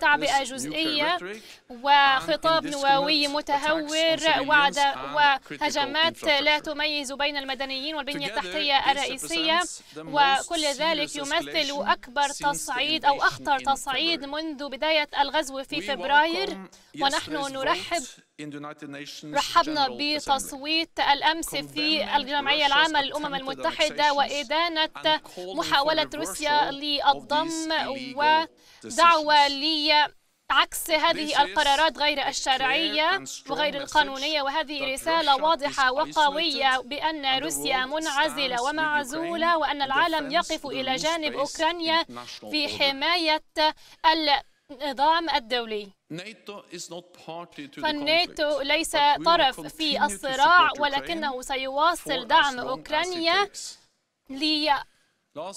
تعبئة جزئية وخطاب نووي متهور وهجمات لا تميز بين المدنيين والبنية التحتية الرئيسية، وكل ذلك يمثل أكبر تصعيد أو أخطر تصعيد منذ بداية الغزو في فبراير. ونحن رحبنا بتصويت الأمس في الجمعية العامة للأمم المتحدة وإدانة محاولة روسيا للضم ودعوة عكس هذه القرارات غير الشرعية وغير القانونية، وهذه رسالة واضحة وقوية بأن روسيا منعزلة ومعزولة، وأن العالم يقف إلى جانب أوكرانيا في حماية النظام الدولي. فالناتو ليس طرف في الصراع، ولكنه سيواصل دعم أوكرانيا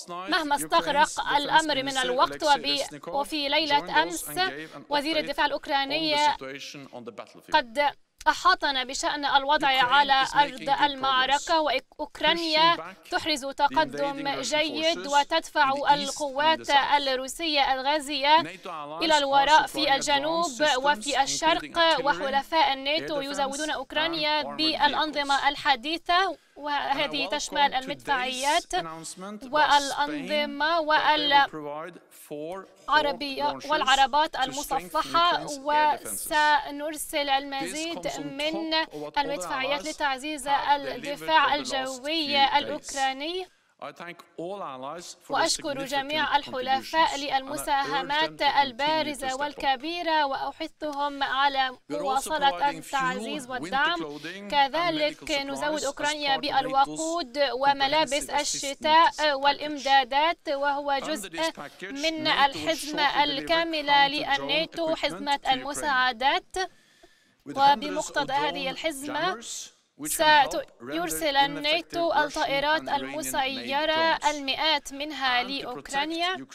مهما استغرق الأمر من الوقت. وفي ليلة أمس وزير الدفاع الأوكراني قد أحاطنا بشأن الوضع على أرض المعركة، وأوكرانيا تحرز تقدم جيد وتدفع القوات الروسية الغازية إلى الوراء في الجنوب وفي الشرق، وحلفاء الناتو يزودون أوكرانيا بالأنظمة الحديثة، وهذه تشمل المدفعيات والأنظمة والعربات المصفحة، وسنرسل المزيد من المدفعيات لتعزيز الدفاع الجوي الأوكراني. وأشكر جميع الحلفاء للمساهمات البارزة والكبيرة، وأحثهم على مواصلة التعزيز والدعم. كذلك نزود أوكرانيا بالوقود وملابس الشتاء والإمدادات، وهو جزء من الحزمة الكاملة للناتو، حزمة المساعدات. وبمقتضى هذه الحزمة سيرسل الناتو الطائرات المسيرة المئات منها لأوكرانيا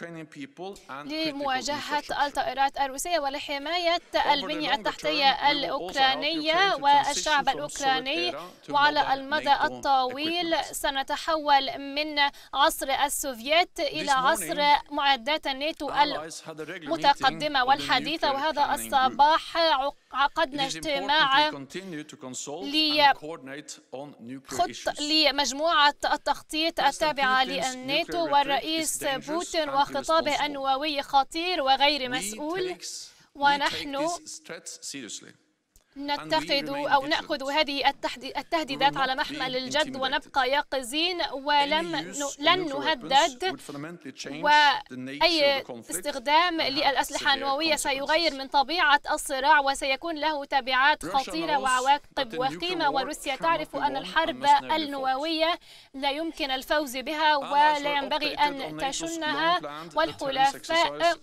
لمواجهة الطائرات الروسية ولحماية البنية التحتية الأوكرانية والشعب الأوكراني. وعلى المدى الطويل سنتحول من عصر السوفييت إلى عصر معدات الناتو المتقدمة والحديثة. وهذا الصباح عقدنا اجتماع لمجموعة التخطيط التابعة للناتو، والرئيس بوتين وخطابه النووي خطير وغير مسؤول، ونحن نأخذ هذه التهديدات على محمل الجد ونبقى يقظين، ولن نهدد. وأي استخدام للأسلحة النووية سيغير من طبيعة الصراع وسيكون له تبعات خطيرة وعواقب وخيمة. وروسيا تعرف أن الحرب النووية لا يمكن الفوز بها ولا ينبغي أن تشنها. والحلفاء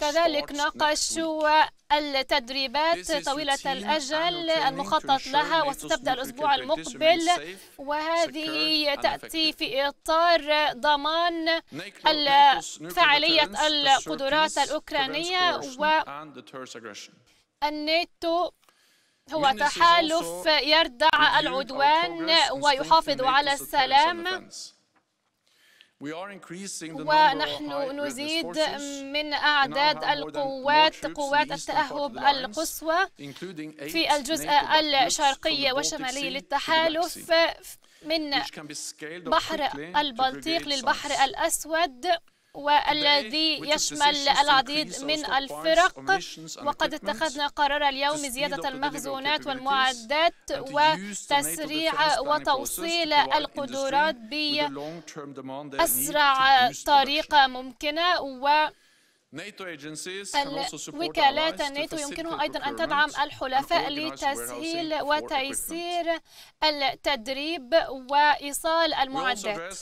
كذلك ناقشوا التدريبات طويلة الأجل المخطط لها وستبدأ الأسبوع المقبل، وهذه تأتي في إطار ضمان فعالية القدرات الأوكرانية. والناتو هو تحالف يردع العدوان ويحافظ على السلام، ونحن نزيد من أعداد القوات قوات التأهب القصوى في الجزء الشرقي والشمالي للتحالف، من بحر البلطيق للبحر الأسود، والذي يشمل العديد من الفرق. وقد اتخذنا قرار اليوم زيادة المخزونات والمعدات وتسريع وتوصيل القدرات بأسرع طريقة ممكنة. ووكالات الناتو يمكنها أيضا أن تدعم الحلفاء لتسهيل وتيسير التدريب وإيصال المعدات.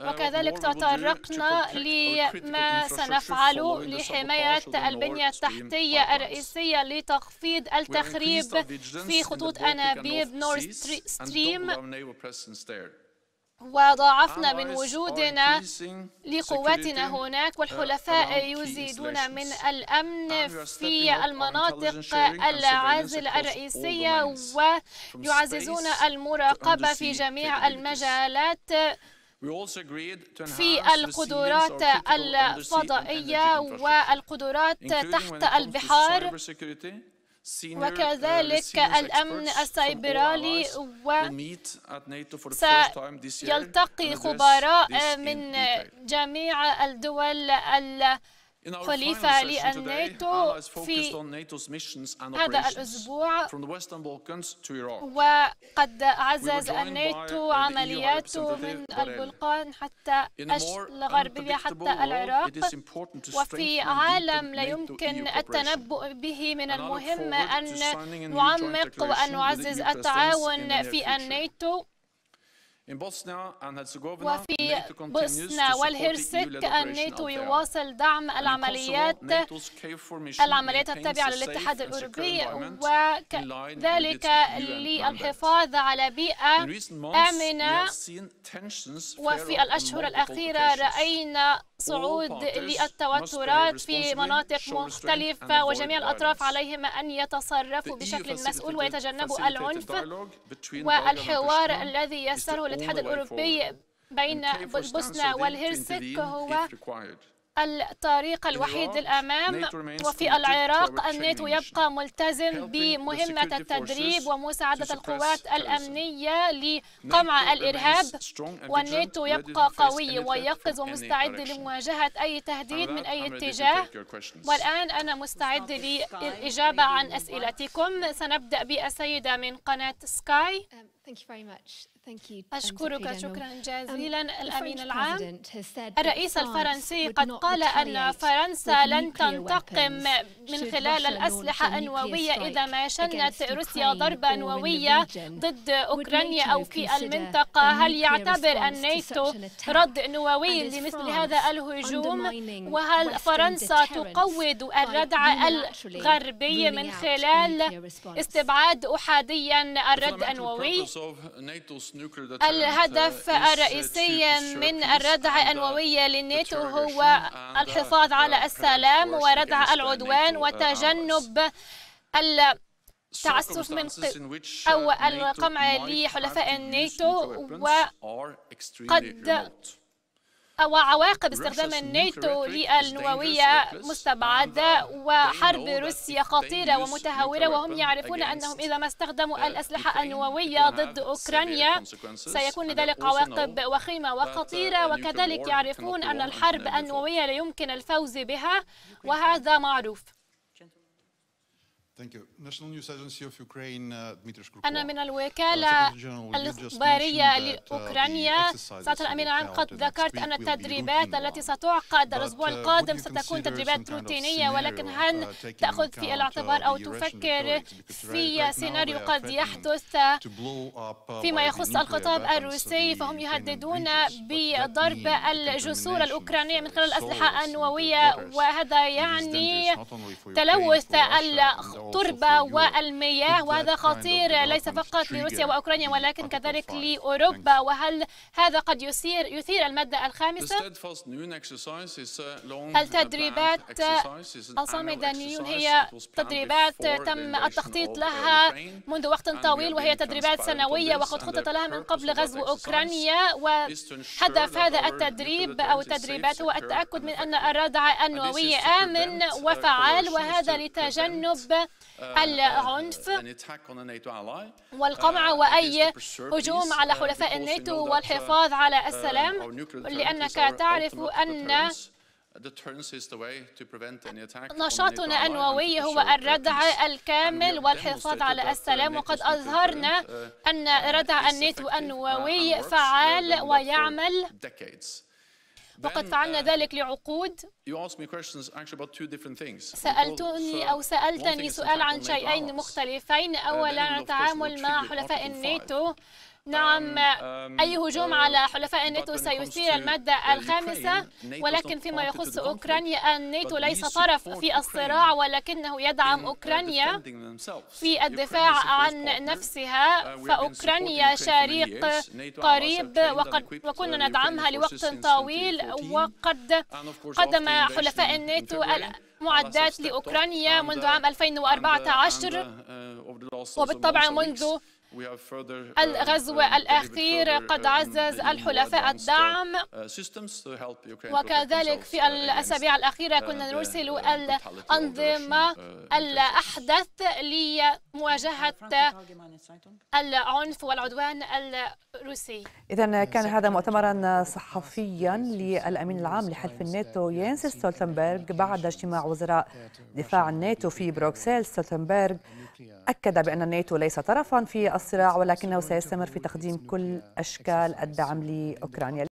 وكذلك تطرقنا لما سنفعله لحماية البنية التحتية الرئيسية لتخفيض التخريب في خطوط أنابيب نورد ستريم، وضاعفنا من وجودنا لقواتنا هناك. والحلفاء يزيدون من الأمن في المناطق العازلة الرئيسية، ويعززون المراقبة في جميع المجالات في القدرات الفضائية والقدرات تحت البحار، وكذلك الأمن السيبراني، وسيلتقي خبراء من جميع الدول الحليفة للناتو في هذا الأسبوع. وقد عزز الناتو عملياته من البلقان حتى الغربية حتى العراق، وفي عالم لا يمكن التنبؤ به من المهم أن نعمق وأن نعزز التعاون في الناتو. وفي بوسنا والهرسك الناتو يواصل دعم العمليات التابعة للاتحاد الأوروبي، وكذلك للحفاظ على بيئة آمنة. وفي الأشهر الأخيرة رأينا صعود للتوترات في مناطق مختلفة، وجميع الأطراف عليهم أن يتصرفوا بشكل مسؤول ويتجنبوا العنف. والحوار الذي يسره الاتحاد الأوروبي بين البوسنة والهرسك هو الطريق الوحيد للأمام. وفي العراق الناتو يبقى ملتزم بمهمة التدريب ومساعدة القوات الأمنية لقمع الإرهاب، والناتو يبقى قوي ويقظ ومستعد لمواجهة أي تهديد من أي اتجاه. والآن أنا مستعد للإجابة عن أسئلتكم. سنبدأ بالسيدة من قناة سكاي. أشكرك شكرا جزيلا الأمين العام. الرئيس الفرنسي قد قال أن فرنسا لن تنتقم من خلال الأسلحة النووية إذا ما شنت روسيا ضربة نووية ضد أوكرانيا أو في المنطقة. هل يعتبر الناتو رد نووي لمثل هذا الهجوم؟ وهل فرنسا تقوض الردع الغربي من خلال استبعاد أحاديا الرد النووي؟ الهدف الرئيسي من الردع النووي للناتو هو الحفاظ على السلام وردع العدوان وتجنب التعسف من أو القمع لحلفاء الناتو. وقد وعواقب استخدام الناتو للنووية مستبعدة، وحرب روسيا خطيرة ومتهورة، وهم يعرفون أنهم إذا ما استخدموا الأسلحة النووية ضد أوكرانيا سيكون لذلك عواقب وخيمة وخطيرة. وكذلك يعرفون أن الحرب النووية لا يمكن الفوز بها، وهذا معروف. أنا من الوكالة الإخبارية لأوكرانيا. سعادة الأمين العام قد ذكرت أن التدريبات التي ستعقد الأسبوع القادم ستكون تدريبات روتينية، ولكن هل تأخذ في الاعتبار أو تفكر في سيناريو قد يحدث فيما يخص الخطاب الروسي؟ فهم يهددون بضرب الجسور الأوكرانية من خلال الأسلحة النووية، وهذا يعني تلوث التربة والمياه، وهذا خطير ليس فقط لروسيا وأوكرانيا ولكن كذلك لأوروبا. وهل هذا قد يثير المادة الخامسة؟ التدريبات الصامدة نيون هي تدريبات تم التخطيط لها منذ وقت طويل، وهي تدريبات سنوية وقد خطط لها من قبل غزو أوكرانيا. وهدف هذا التدريب أو التدريبات هو التأكد من أن الردع النووي آمن وفعال، وهذا لتجنب العنف والقمع وأي هجوم على حلفاء الناتو والحفاظ على السلام، لأنك تعرف أن نشاطنا النووي هو الردع الكامل والحفاظ على السلام. وقد أظهرنا أن ردع الناتو النووي فعال ويعمل، وقد فعلنا ذلك لعقود. سألتني سؤال عن شيئين مختلفين. أولا التعامل مع حلفاء الناتو. نعم، أي هجوم على حلفاء الناتو سيثير المادة الخامسة، ولكن فيما يخص أوكرانيا الناتو ليس طرف في الصراع، ولكنه يدعم أوكرانيا في الدفاع عن نفسها. فأوكرانيا شريك قريب وكنا ندعمها لوقت طويل، وقد قدم حلفاء الناتو معدات لأوكرانيا منذ عام 2014، وبالطبع منذ الغزو الأخير قد عزز الحلفاء الدعم، وكذلك في الأسابيع الأخيرة كنا نرسل الأنظمة الأحدث لمواجهة العنف والعدوان الروسي. إذن كان هذا مؤتمرا صحفيا للأمين العام لحلف الناتو يانس ستولتنبرغ بعد اجتماع وزراء دفاع الناتو في بروكسل. ستولتنبرغ أكد بأن الناتو ليس طرفا في الصراع، ولكنه سيستمر في تقديم كل أشكال الدعم لأوكرانيا.